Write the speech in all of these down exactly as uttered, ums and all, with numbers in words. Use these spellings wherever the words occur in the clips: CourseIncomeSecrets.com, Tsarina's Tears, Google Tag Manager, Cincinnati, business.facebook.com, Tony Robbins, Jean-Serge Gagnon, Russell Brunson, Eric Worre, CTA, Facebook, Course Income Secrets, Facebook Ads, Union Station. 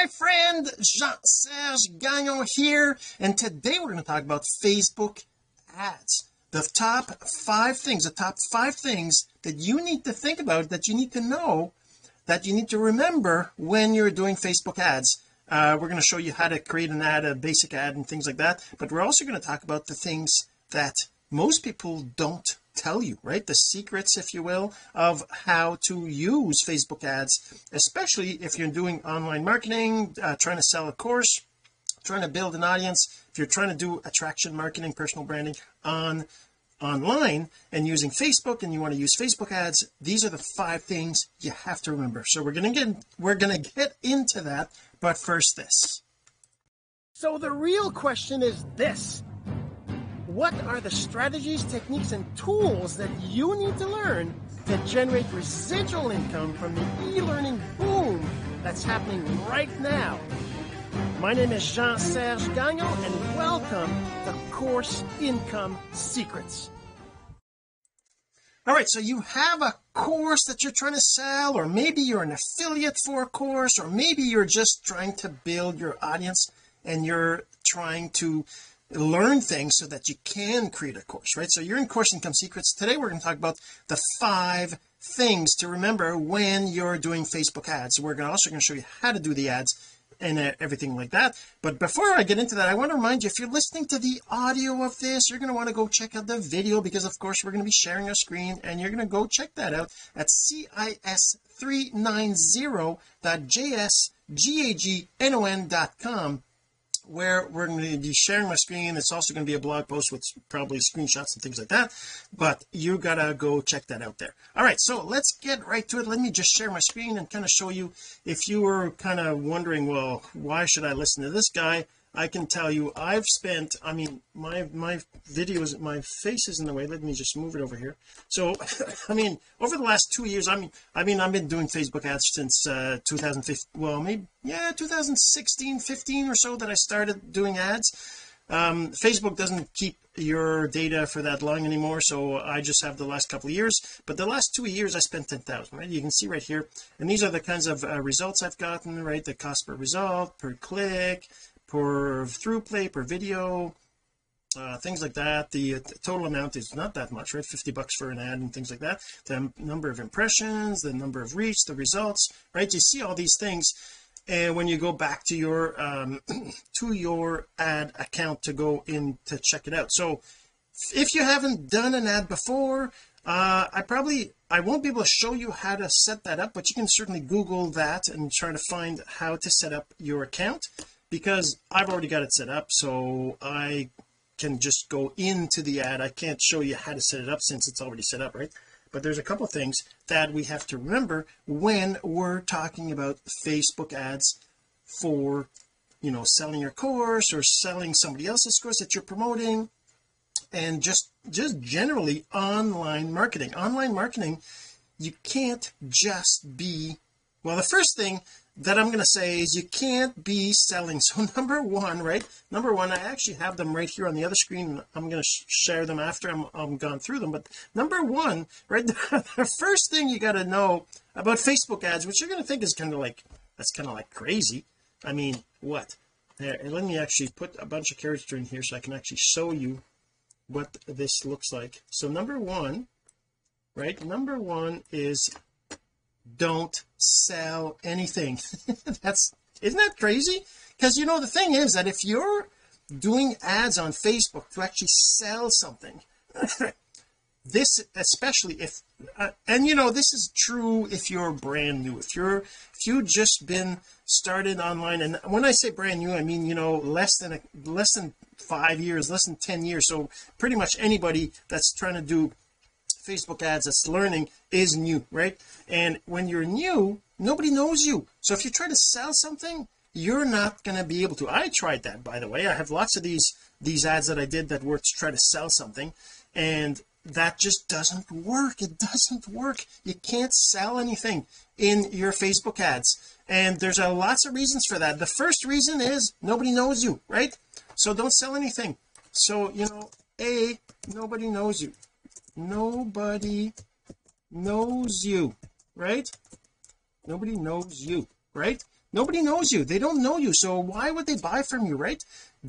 my friend Jean-Serge Gagnon here, and today we're going to talk about Facebook ads, the top five things the top five things that you need to think about, that you need to know, that you need to remember when you're doing Facebook ads. Uh, we're going to show you how to create an ad, a basic ad and things like that, but we're also going to talk about the things that most people don't tell you, right? The secrets, if you will, of how to use Facebook ads, especially if you're doing online marketing, uh, trying to sell a course, trying to build an audience, if you're trying to do attraction marketing, personal branding on online and using Facebook, and you want to use Facebook ads. These are the five things you have to remember. So we're gonna get we're gonna get into that, but first this. So the real question is this: what are the strategies, techniques, and tools that you need to learn to generate residual income from the e-learning boom that's happening right now? My name is Jean-Serge Gagnon, and welcome to Course Income Secrets. All right, so you have a course that you're trying to sell, or maybe you're an affiliate for a course, or maybe you're just trying to build your audience and you're trying to learn things so that you can create a course, right? So you're in Course Income Secrets. Today we're going to talk about the five things to remember when you're doing Facebook ads. We're also going to show you how to do the ads and everything like that. But before I get into that, I want to remind you, if you're listening to the audio of this, you're going to want to go check out the video, because of course we're going to be sharing our screen, and you're going to go check that out at cis three ninety dot j s gagnon dot com, where we're going to be sharing my screen. It's also going to be a blog post with probably screenshots and things like that, but you gotta go check that out there. All right, so let's get right to it. Let me just share my screen and kind of show you, if you were kind of wondering, well, why should I listen to this guy? I can tell you, I've spent, I mean, my my videos, my face is in the way. Let me just move it over here. So I mean, over the last two years, I mean I mean I've been doing Facebook ads since uh two thousand fifteen, well maybe yeah twenty sixteen fifteen or so, that I started doing ads. Um Facebook doesn't keep your data for that long anymore, so I just have the last couple of years, but the last two years I spent ten thousand, right? You can see right here, and these are the kinds of uh, results I've gotten, right? The cost per result, per click, per through play, per video, uh things like that. The uh, total amount is not that much, right? fifty bucks for an ad and things like that. The number of impressions, the number of reach, the results, right? You see all these things, and when you go back to your um to your ad account to go in to check it out. So if you haven't done an ad before, uh I probably I won't be able to show you how to set that up, but you can certainly Google that and try to find how to set up your account, because I've already got it set up, so I can just go into the ad. I can't show you how to set it up since it's already set up, right? But there's a couple of things that we have to remember when we're talking about Facebook ads for, you know, selling your course or selling somebody else's course that you're promoting, and just just generally online marketing. Online marketing, you can't just be, well, the first thing that I'm going to say is you can't be selling. So number one, right? Number one, I actually have them right here on the other screen. I'm going to sh share them after I'm, I'm gone through them. But number one, right? The, the first thing you got to know about Facebook ads, which you're going to think is kind of like, that's kind of like crazy. I mean, what? There, let me actually put a bunch of character in here so I can actually show you what this looks like. So number one, right? Number one is, don't sell anything. That's, isn't that crazy? Because, you know, the thing is that if you're doing ads on Facebook to actually sell something, this especially if uh, and you know, this is true if you're brand new, if you're if you just been started online. And when I say brand new, I mean, you know, less than a, less than five years, less than ten years. So pretty much anybody that's trying to do Facebook ads that's learning is new, right? And when you're new, nobody knows you. So if you try to sell something, you're not going to be able to. I tried that, by the way. I have lots of these these ads that I did that were to try to sell something, and that just doesn't work. It doesn't work. You can't sell anything in your Facebook ads, and there's a lots of reasons for that. The first reason is nobody knows you, right? So don't sell anything. So, you know, A, nobody knows you. Nobody knows you, right? Nobody knows you, right? Nobody knows you, they don't know you, so why would they buy from you, right?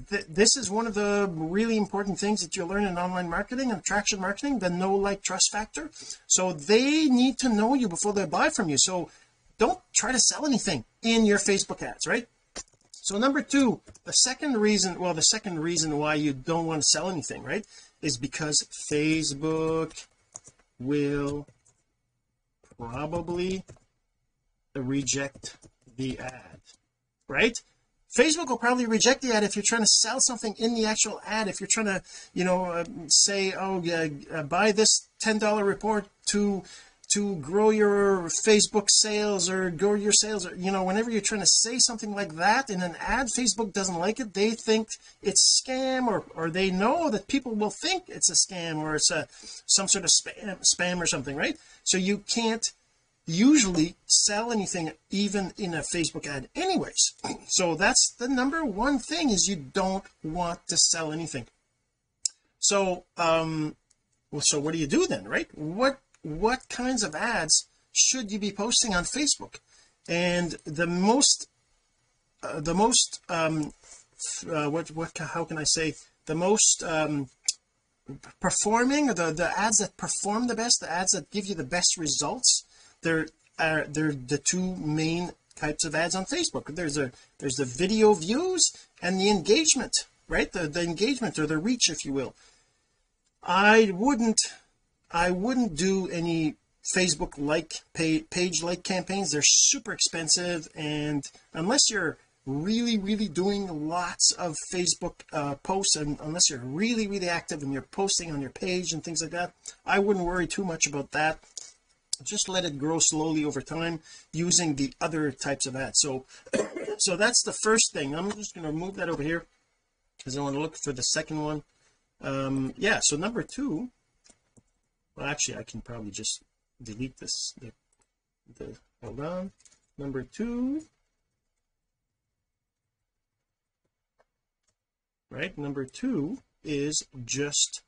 Th this is one of the really important things that you learn in online marketing and attraction marketing, the know, like, trust factor. So they need to know you before they buy from you. So don't try to sell anything in your Facebook ads, right? So number two, the second reason well the second reason why you don't want to sell anything, right, is because Facebook will probably reject the ad, right? Facebook will probably reject the ad if you're trying to sell something in the actual ad. If you're trying to, you know, uh, say, oh yeah, uh, buy this ten dollar report to to grow your Facebook sales or grow your sales, or, you know, whenever you're trying to say something like that in an ad, Facebook doesn't like it. They think it's scam, or or they know that people will think it's a scam, or it's a some sort of spam spam or something, right? So you can't usually sell anything even in a Facebook ad anyways. So that's the number one thing, is you don't want to sell anything. So um well, so what do you do then, right? What what kinds of ads should you be posting on Facebook? And the most uh, the most um uh, what what how can I say the most um performing, or the the ads that perform the best, the ads that give you the best results, there are they're the two main types of ads on Facebook. There's a there's the video views and the engagement, right? The, the engagement, or the reach, if you will. I wouldn't I wouldn't do any Facebook like page, page like campaigns. They're super expensive, and unless you're really really doing lots of Facebook uh posts, and unless you're really really active and you're posting on your page and things like that, I wouldn't worry too much about that. Just let it grow slowly over time using the other types of ads. So so that's the first thing. I'm just going to move that over here because I want to look for the second one. Um yeah, so number two, well actually I can probably just delete this, the, the hold on number two, right? Number two is just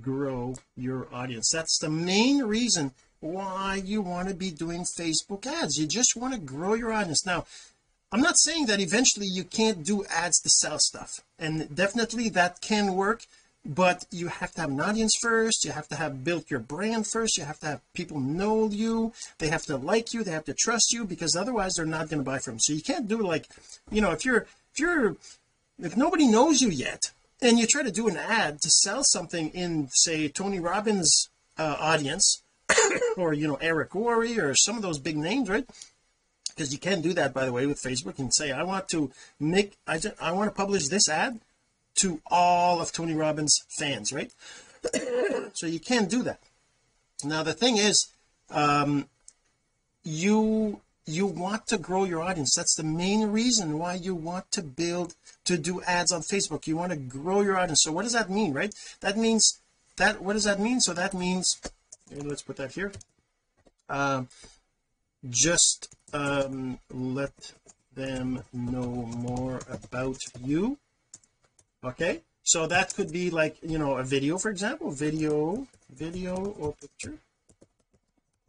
grow your audience. That's the main reason why you want to be doing Facebook ads. You just want to grow your audience. Now, I'm not saying that eventually you can't do ads to sell stuff, and definitely that can work, but you have to have an audience first. You have to have built your brand first. You have to have people know you, they have to like you, they have to trust you, because otherwise they're not going to buy from you. So you can't do, like, you know, if you're if you're if nobody knows you yet and you try to do an ad to sell something in, say, Tony Robbins uh, audience, or, you know, Eric Worre, or some of those big names, right? Because you can do that, by the way, with Facebook, and say, I want to make I just I want to publish this ad to all of Tony Robbins fans, right? So you can do that. Now the thing is, um you you want to grow your audience. That's the main reason why you want to build to do ads on Facebook. You want to grow your audience. So what does that mean, right? That means that what does that mean so that means And let's put that here. Um, just um, let them know more about you. Okay, so that could be, like, you know, a video, for example, video, video or picture,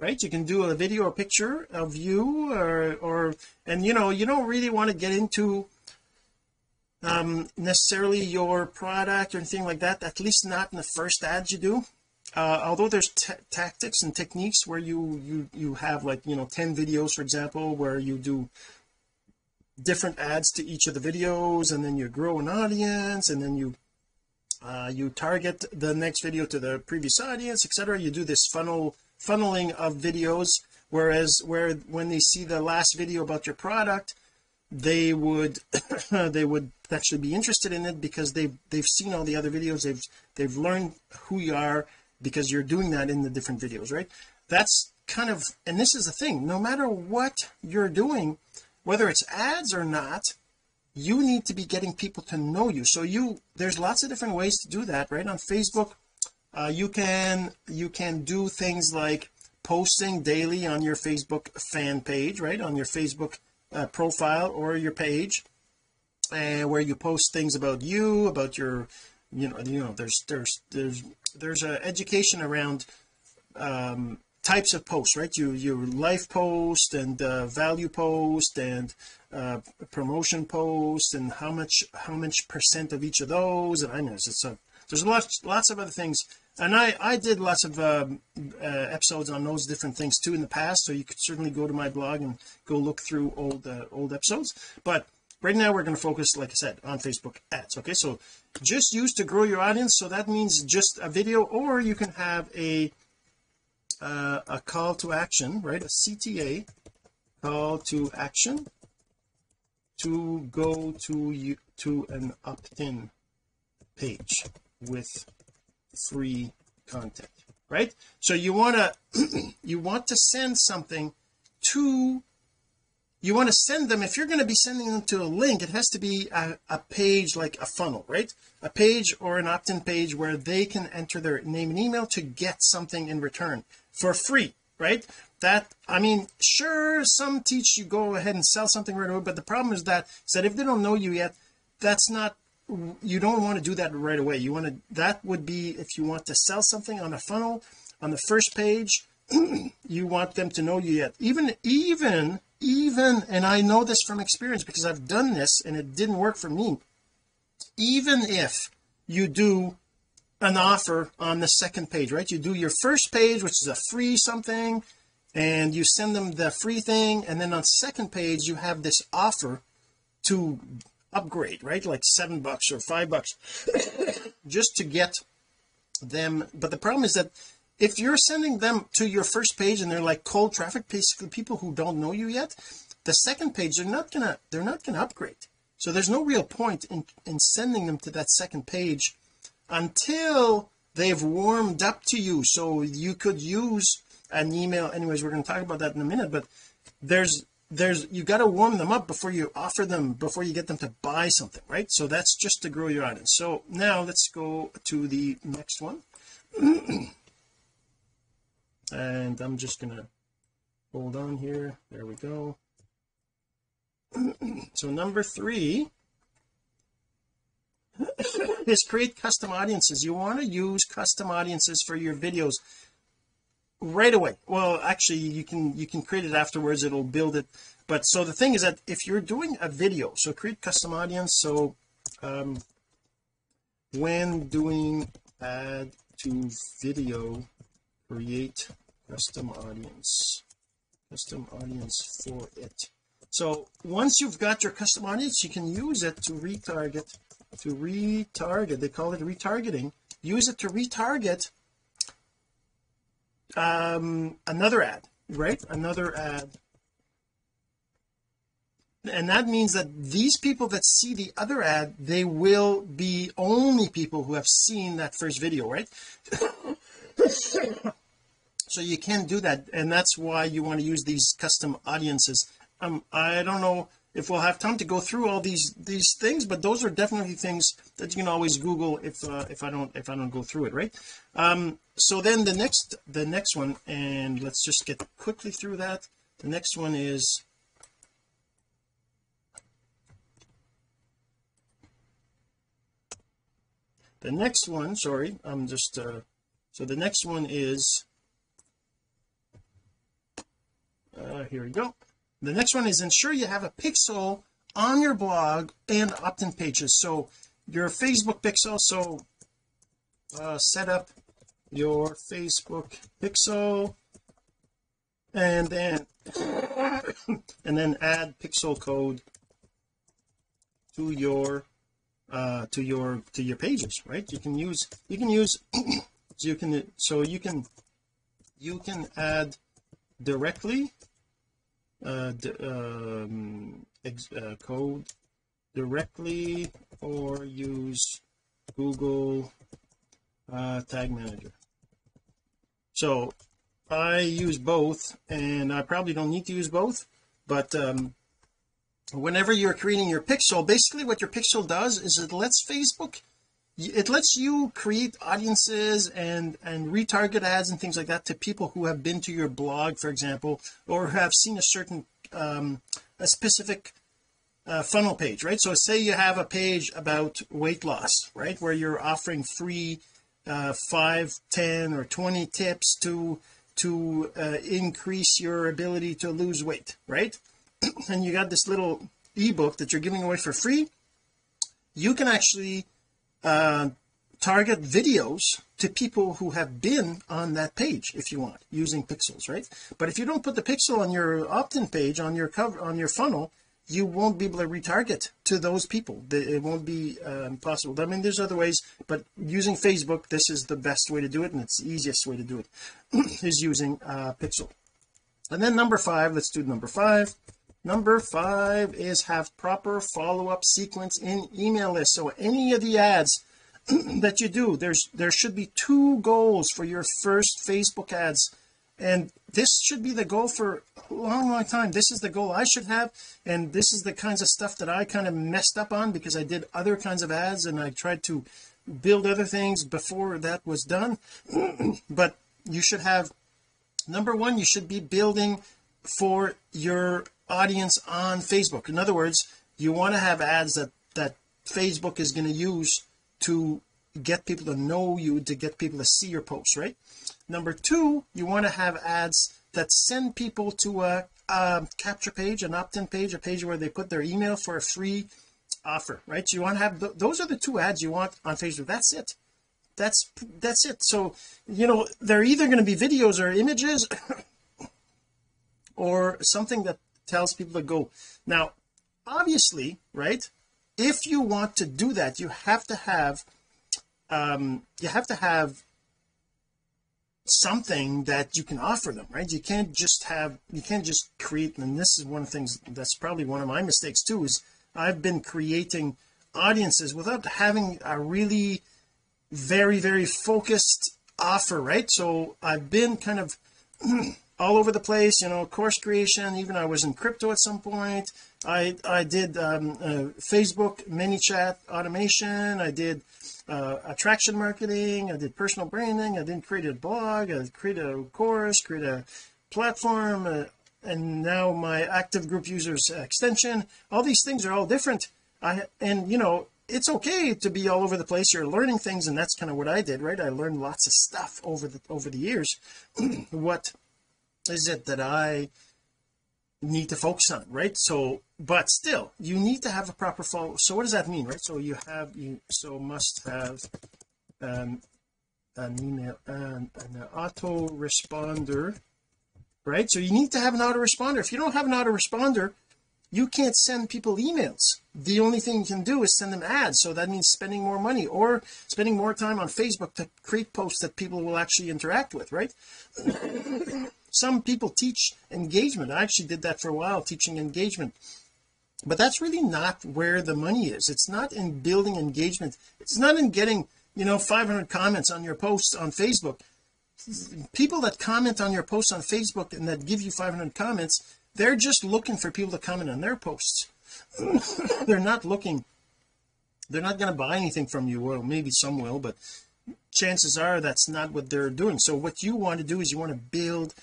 right? You can do a video or picture of you, or or and you know, you don't really want to get into um, necessarily your product or anything like that. At least not in the first ads you do. Uh, although there's tactics and techniques where you you you have, like, you know, ten videos, for example, where you do different ads to each of the videos, and then you grow an audience, and then you uh you target the next video to the previous audience, etc. You do this funnel funneling of videos, whereas where when they see the last video about your product, they would they would actually be interested in it, because they've they've seen all the other videos, they've they've learned who you are, because you're doing that in the different videos, right? That's kind of, and this is the thing, no matter what you're doing, whether it's ads or not, you need to be getting people to know you. So you there's lots of different ways to do that, right? On Facebook, uh, you can you can do things like posting daily on your Facebook fan page, right, on your Facebook uh, profile or your page, and uh, where you post things about you, about your, you know you know there's there's there's there's a education around um types of posts, right? You your life post and uh, value post and uh, promotion post, and how much how much percent of each of those. And I know it's a there's lots lots of other things, and I I did lots of um, uh, episodes on those different things too in the past, so you could certainly go to my blog and go look through old uh, old episodes. But right now we're going to focus, like I said, on Facebook ads. Okay, so just use to grow your audience. So that means just a video, or you can have a uh, a call to action, right? A C T A, call to action, to go to you to an opt-in page with free content, right? So you want to you want to send something to you want to send them. If you're going to be sending them to a link, it has to be a, a page, like a funnel, right? A page or an opt-in page where they can enter their name and email to get something in return for free, right? That, I mean, sure, some teach you go ahead and sell something right away, but the problem is that is that if they don't know you yet, that's not you don't want to do that right away. You want to that would be if you want to sell something on a funnel on the first page. You want them to know you yet, even even even and I know this from experience because I've done this and it didn't work for me. Even if you do an offer on the second page, right? You do your first page, which is a free something, and you send them the free thing, and then on second page you have this offer to upgrade, right? Like seven bucks or five bucks, just to get them. But the problem is that if you're sending them to your first page and they're like cold traffic, basically people who don't know you yet, the second page they're not gonna they're not gonna upgrade. So there's no real point in in sending them to that second page until they've warmed up to you. So you could use an email. Anyways, we're going to talk about that in a minute, but there's there's you got to warm them up before you offer them, before you get them to buy something, right? So that's just to grow your audience. So now let's go to the next one. And I'm just gonna hold on here. There we go. So number three is create custom audiences. You want to use custom audiences for your videos right away. Well, actually you can you can create it afterwards, it'll build it. But so the thing is that if you're doing a video, so create custom audience. So um when doing ad to video, create custom audience custom audience for it. So once you've got your custom audience, you can use it to retarget to retarget they call it retargeting. Use it to retarget um another ad, right? Another ad. And that means that these people that see the other ad, they will be only people who have seen that first video, right? So you can do that, and that's why you want to use these custom audiences. um I don't know if we'll have time to go through all these these things, but those are definitely things that you can always Google if uh, if I don't if I don't go through it, right? Um so then the next the next one, and let's just get quickly through that. The next one is the next one sorry I'm just uh So the next one is uh, here we go. The next one is ensure you have a pixel on your blog and opt-in pages. So your Facebook pixel. So uh, set up your Facebook pixel, and then and then add pixel code to your uh, to your to your pages, right? You can use you can use So you can so you can you can add directly uh, um, ex uh, code directly, or use Google uh, Tag Manager. So I use both, and I probably don't need to use both, but um, whenever you're creating your pixel, basically what your pixel does is it lets Facebook it lets you create audiences and and retarget ads and things like that to people who have been to your blog, for example, or have seen a certain um a specific uh, funnel page, right? So say you have a page about weight loss, right, where you're offering free uh five, ten or twenty tips to to uh, increase your ability to lose weight, right? And you got this little ebook that you're giving away for free. You can actually uh, target videos to people who have been on that page if you want, using pixels, right? But if you don't put the pixel on your opt-in page, on your cover, on your funnel, you won't be able to retarget to those people. It won't be um, possible. I mean, there's other ways, but using Facebook, this is the best way to do it, and it's the easiest way to do it is using uh pixel. And then number five, let's do number five. Number five is have proper follow-up sequence in email list. So any of the ads that you do, there's there should be two goals for your first Facebook ads, and this should be the goal for a long long time. This is the goal I should have, and this is the kinds of stuff that I kind of messed up on because I did other kinds of ads and I tried to build other things before that was done. But you should have, number one, you should be building for your audience on Facebook. In other words, you want to have ads that that Facebook is going to use to get people to know you, to get people to see your posts, right? Number two, you want to have ads that send people to a, a capture page, an opt-in page, a page where they put their email for a free offer, right? You want to have th those are the two ads you want on Facebook. That's it. That's that's it. So, you know, they're either going to be videos or images or something that tells people to go. Now, obviously, right, if you want to do that, you have to have um you have to have something that you can offer them, right? You can't just have, you can't just create. And this is one of the things that's probably one of my mistakes too, is I've been creating audiences without having a really very very focused offer, right? So I've been kind of all over the place, you know, course creation. Even I was in crypto at some point. I I did um uh, Facebook mini chat automation. I did uh attraction marketing. I did personal branding. I didn't create a blog. I created a course, create a platform, uh, and now my active group users extension. All these things are all different. I and you know, it's okay to be all over the place. You're learning things, and that's kind of what I did, right? I learned lots of stuff over the over the years. What is it that I need to focus on, right? So but still, you need to have a proper follow. So what does that mean, right? So you have you so must have um an email and an, an autoresponder, right? So you need to have an autoresponder. If you don't have an autoresponder, you can't send people emails. The only thing you can do is send them ads. So that means spending more money or spending more time on Facebook to create posts that people will actually interact with, right? Some people teach engagement. I actually did that for a while, teaching engagement, but that's really not where the money is. It's not in building engagement. It's not in getting, you know, five hundred comments on your posts on Facebook. People that comment on your posts on Facebook and that give you five hundred comments, they're just looking for people to comment on their posts. They're not looking, they're not going to buy anything from you. Well, maybe some will, but chances are that's not what they're doing. So what you want to do is you want to build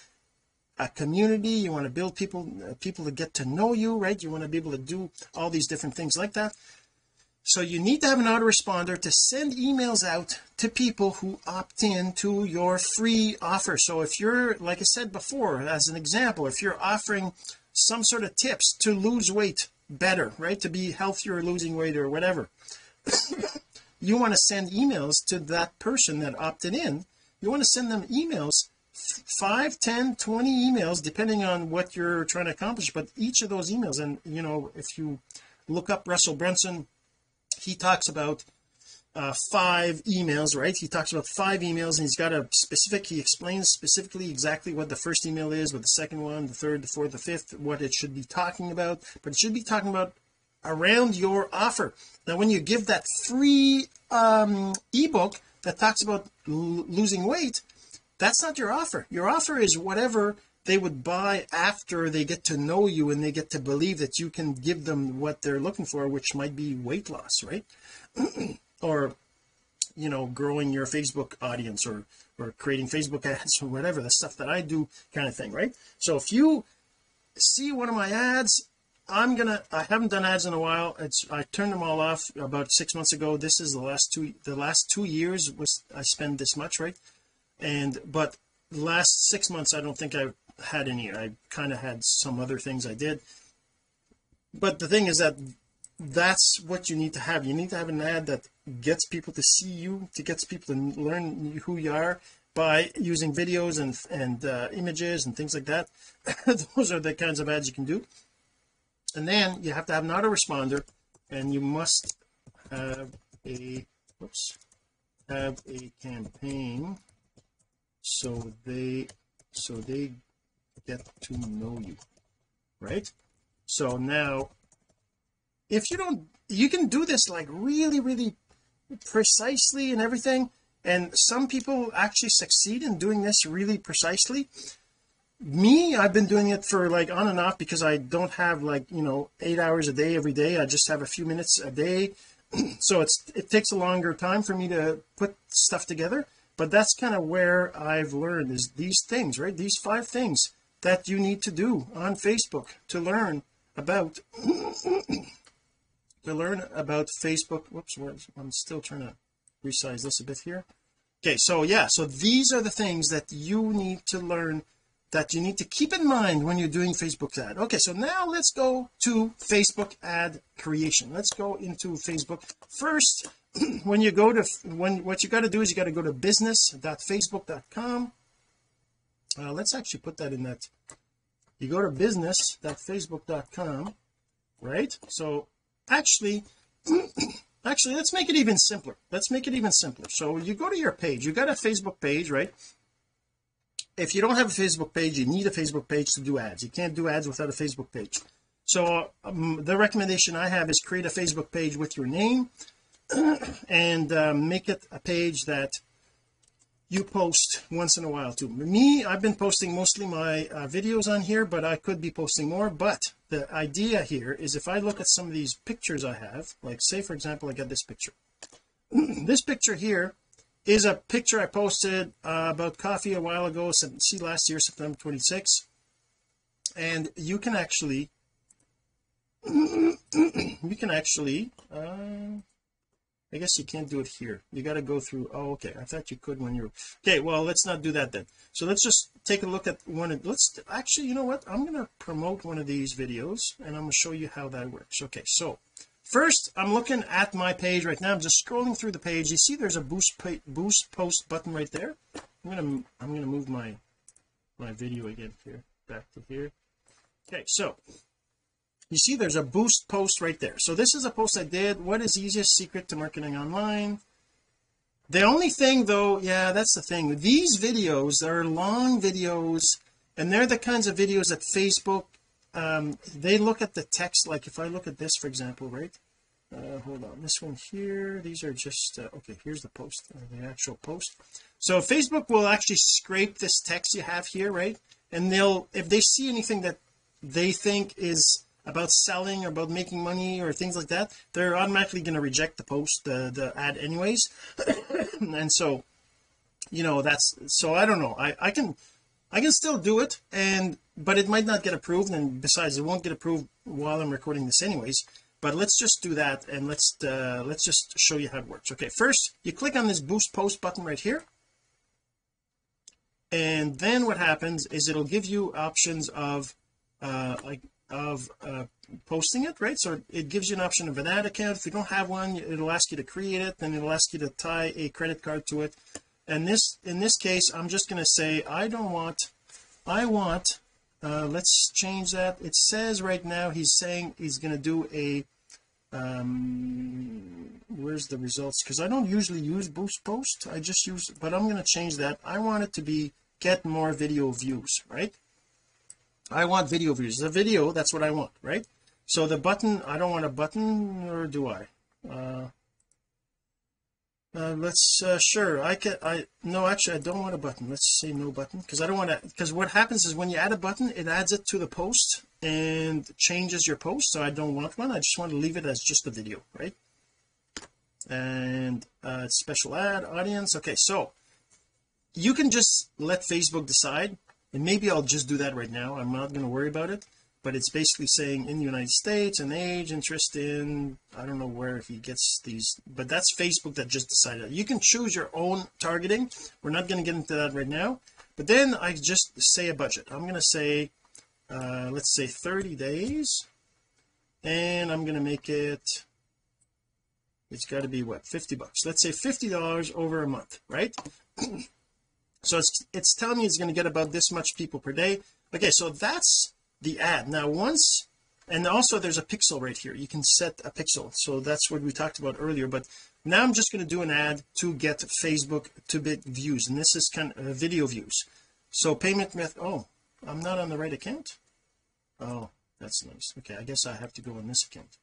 a community. You want to build people uh, people to get to know you, right? You want to be able to do all these different things like that. So you need to have an autoresponder to send emails out to people who opt in to your free offer. So if you're, like I said before, as an example, if you're offering some sort of tips to lose weight better, right, to be healthier or losing weight or whatever, you want to send emails to that person that opted in. You want to send them emails, five, ten, twenty emails, depending on what you're trying to accomplish. But each of those emails, and you know, if you look up Russell Brunson, he talks about uh five emails, right? He talks about five emails, and he's got a specific, he explains specifically exactly what the first email is, what the second one, the third, the fourth, the fifth, what it should be talking about. But it should be talking about around your offer. Now when you give that free um ebook that talks about losing weight, that's not your offer. Your offer is whatever they would buy after they get to know you and they get to believe that you can give them what they're looking for, which might be weight loss, right? Or, you know, growing your Facebook audience, or or creating Facebook ads, or whatever, the stuff that I do kind of thing, right? So if you see one of my ads, I'm gonna I haven't done ads in a while. It's I turned them all off about six months ago. This is the last two the last two years was I spend this much, right? And but last six months I don't think I had any. I kind of had some other things I did, but the thing is that that's what you need to have. You need to have an ad that gets people to see you, to gets people to learn who you are by using videos and and uh, images and things like that. Those are the kinds of ads you can do. And then you have to have an autoresponder, and you must have a oops have a campaign so they so they get to know you, right? So now, if you don't, you can do this like really really precisely and everything, and some people actually succeed in doing this really precisely. Me, I've been doing it for like on and off, because I don't have like, you know, eight hours a day every day. I just have a few minutes a day. So it's it takes a longer time for me to put stuff together. But that's kind of where I've learned is these things, right? These five things that you need to do on Facebook to learn about to learn about Facebook. Whoops, I'm still trying to resize this a bit here. Okay, so yeah, so these are the things that you need to learn, that you need to keep in mind when you're doing Facebook ad. Okay, so now let's go to Facebook ad creation. Let's go into Facebook first. When you go to when what you got to do is you got to go to business dot facebook dot com. Uh, let's actually put that in that. You go to business dot facebook dot com, right? So actually actually let's make it even simpler. Let's make it even simpler. So you go to your page. You got a Facebook page, right? If you don't have a Facebook page, you need a Facebook page to do ads. You can't do ads without a Facebook page. So um, the recommendation I have is create a Facebook page with your name and um, make it a page that you post once in a while too. Me, I've been posting mostly my uh, videos on here, but I could be posting more. But the idea here is, if I look at some of these pictures I have, like say for example I got this picture this picture here is a picture I posted uh, about coffee a while ago, see last year September twenty-sixth, and you can actually you can actually uh, I guess you can't do it here. You got to go through. Oh, okay, I thought you could when you're okay. Well, let's not do that then. So let's just take a look at one of let's actually you know what I'm going to promote one of these videos, and I'm going to show you how that works. Okay, so first I'm looking at my page right now. I'm just scrolling through the page. You see there's a boost boost post button right there. I'm gonna I'm gonna move my my video again here back to here. Okay, so you see there's a boost post right there. So this is a post I did. What is the easiest secret to marketing online? The only thing though, yeah, that's the thing, these videos are long videos, and they're the kinds of videos that Facebook um they look at the text. Like if I look at this for example, right, uh hold on, this one here, these are just uh, okay, here's the post, uh, the actual post. So Facebook will actually scrape this text you have here, right, and they'll, if they see anything that they think is about selling or about making money or things like that, they're automatically going to reject the post, the the ad anyways. And so, you know, that's, so I don't know, I I can I can still do it, and but it might not get approved, and besides it won't get approved while I'm recording this anyways. But let's just do that, and let's uh let's just show you how it works. Okay, first you click on this boost post button right here, and then what happens is it'll give you options of uh like of uh posting it, right? So it gives you an option of an ad account. If you don't have one, it'll ask you to create it, then it'll ask you to tie a credit card to it. And this, in this case, I'm just going to say I don't want I want uh let's change that. It says right now he's saying he's going to do a um where's the results, because I don't usually use boost post, I just use, but I'm going to change that. I want it to be get more video views, right? I want video views, the video, that's what I want, right? So the button, I don't want a button, or do I? uh Uh, let's uh, sure I can I no actually I don't want a button. Let's say no button, because I don't want to, because what happens is when you add a button it adds it to the post and changes your post. So I don't want one. I just want to leave it as just a video, right? And uh special ad audience. Okay, so you can just let Facebook decide, and maybe I'll just do that right now. I'm not going to worry about it. But it's basically saying in the United States and age, interest in, I don't know where he gets these, but that's Facebook that just decided. You can choose your own targeting. We're not going to get into that right now, But then I just say a budget. I'm going to say uh let's say thirty days, and I'm going to make it, it's got to be what, fifty bucks, let's say fifty dollars over a month, right? So it's it's telling me it's going to get about this much people per day. Okay, so that's the ad. Now once, and also there's a pixel right here, you can set a pixel, so that's what we talked about earlier. But now I'm just going to do an ad to get Facebook to bit views, and this is kind of video views. So payment method, oh, I'm not on the right account. Oh, that's nice. Okay, I guess I have to go on this account.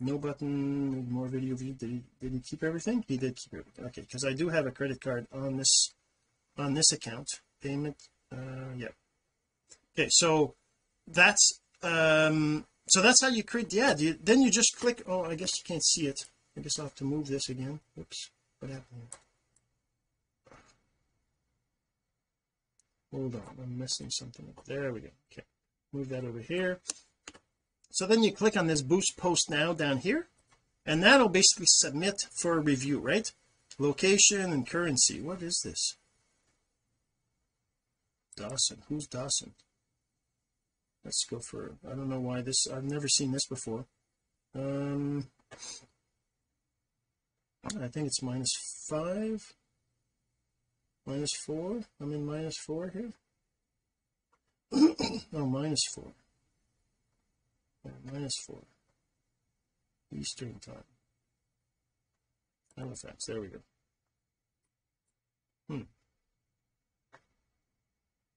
No button, more video view. Did he, did he keep everything? He did keep everything. Okay, because I do have a credit card on this on this account. Payment, uh yeah. Okay, so that's um so that's how you create the ad. You, then you just click, oh, I guess you can't see it. I guess I'll have to move this again. Oops, what happened here? Hold on, I'm messing something up. There we go. Okay, move that over here. So then you click on this boost post now down here, and that'll basically submit for a review, right? Location and currency. What is this? Dawson. Who's Dawson? Let's go for, I don't know why this, I've never seen this before. um I think it's minus five, minus four. I'm in minus four here. No, minus four. Yeah, minus four Eastern time, Halifax. There we go. Hmm.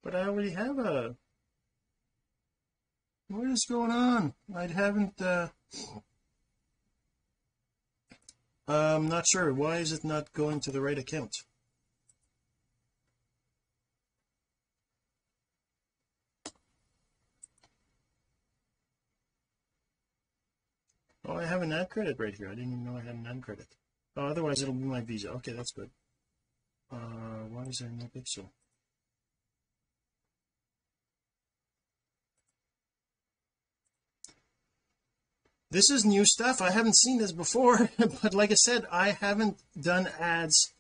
But I already have a, what is going on? I haven't uh I'm not sure why is it not going to the right account. Oh, I have an ad credit right here. I didn't even know I had an ad credit. Oh, otherwise it'll be my Visa. Okay, that's good. Uh why is there no pixel? This is new stuff. I haven't seen this before. But like I said, I haven't done ads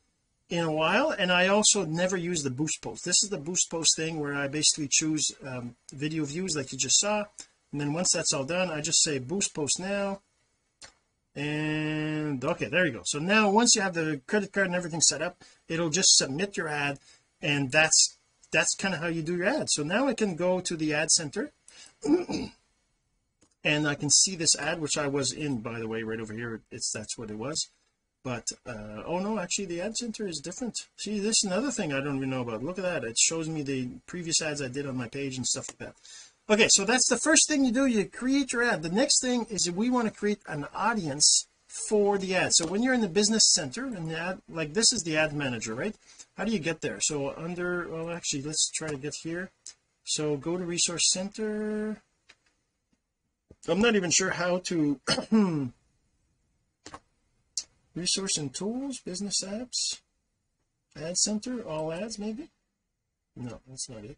in a while, and I also never use the boost post. This is the boost post thing where I basically choose um, video views like you just saw, and then once that's all done, I just say boost post now, and okay, there you go. So now once you have the credit card and everything set up, it'll just submit your ad, and that's that's kind of how you do your ad. So now I can go to the ad center and I can see this ad, which I was in, by the way, right over here. It's that's what it was. But uh oh no, actually the ad center is different. See, this is another thing I don't even know about. Look at that, it shows me the previous ads I did on my page and stuff like that. Okay, so that's the first thing you do, you create your ad. The next thing is that we want to create an audience for the ad. So when you're in the business center and the ad, like this is the ad manager, right? How do you get there? So under, well actually let's try to get here. So go to resource center. I'm not even sure how to resource and tools, business apps, ad center, all ads, maybe. No, that's not it.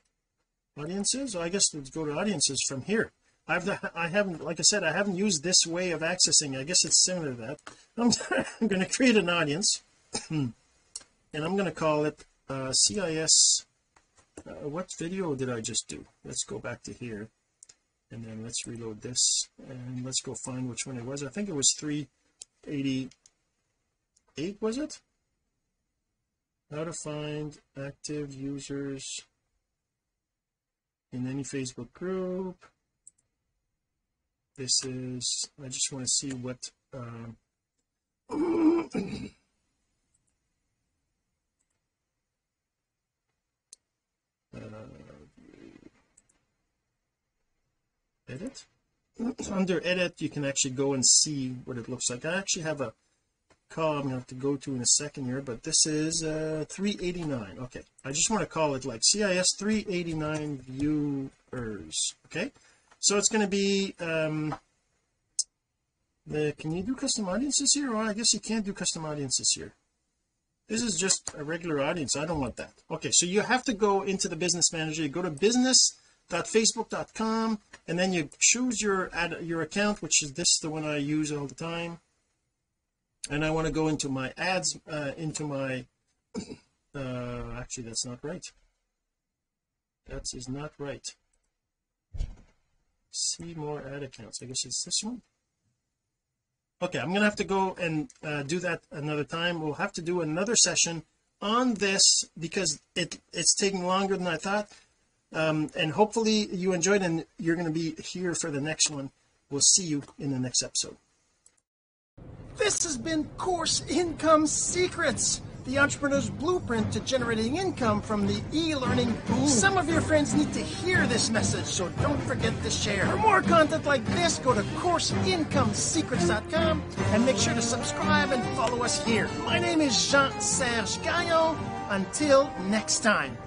Audiences, I guess let's go to audiences from here. I've I haven't, like I said, I haven't used this way of accessing. I guess it's similar to that. I'm, I'm going to create an audience, and I'm going to call it uh C I S. Uh, what video did I just do? Let's go back to here, and then let's reload this, and let's go find which one it was. I think it was three eighty-eight, was it? How to find active users in any Facebook group. This is, I just want to see what um uh, edit. Under edit you can actually go and see what it looks like. I actually have a call I'm gonna have to go to in a second here, but this is uh three eighty-nine. Okay, I just want to call it like C I S three eighty-nine viewers. Okay, so it's going to be um the, can you do custom audiences here? Well, I guess you can't do custom audiences here. This is just a regular audience. I don't want that. Okay, so you have to go into the business manager, you go to business dot facebook dot com, and then you choose your ad, your account, which is this, the one I use all the time. And I want to go into my ads, uh into my uh actually that's not right. that is not right. See more ad accounts, I guess it's this one. Okay, I'm gonna have to go and uh, do that another time. We'll have to do another session on this because it it's taking longer than I thought, um and hopefully you enjoyed and you're going to be here for the next one. We'll see you in the next episode. This has been Course Income Secrets, the entrepreneur's blueprint to generating income from the e-learning boom. Some of your friends need to hear this message, so don't forget to share. For more content like this, go to Course Income Secrets dot com and make sure to subscribe and follow us here. My name is Jean-Serge Gagnon. Until next time.